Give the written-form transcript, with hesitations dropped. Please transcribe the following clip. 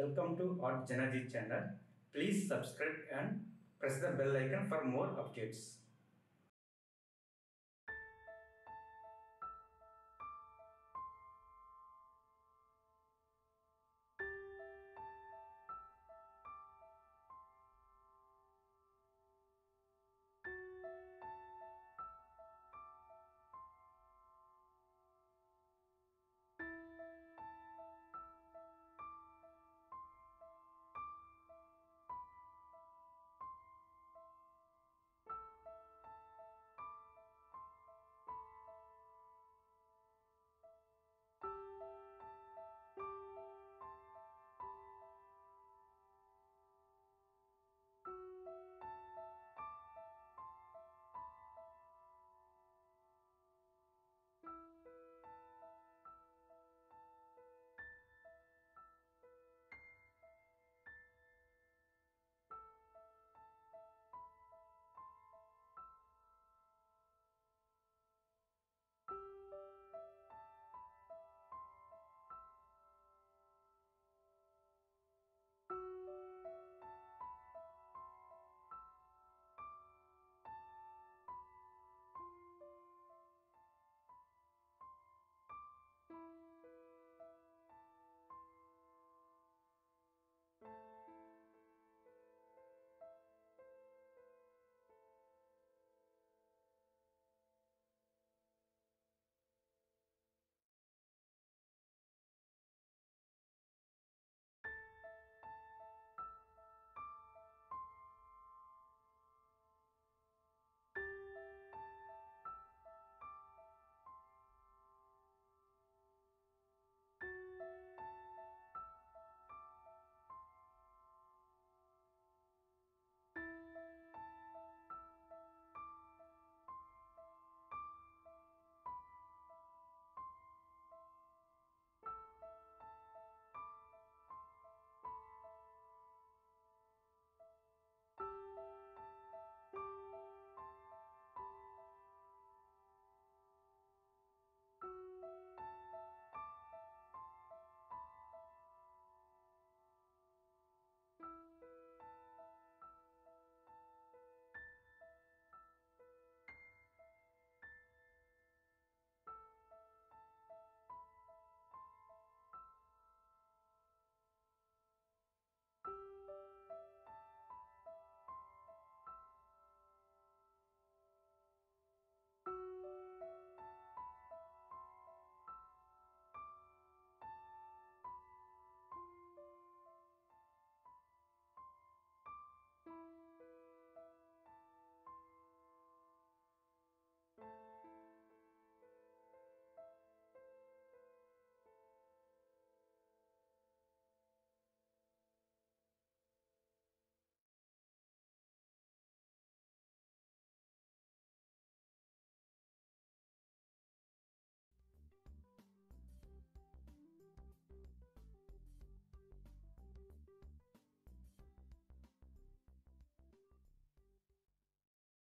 Welcome to Art JanaG channel. Please subscribe and press the bell icon for more updates.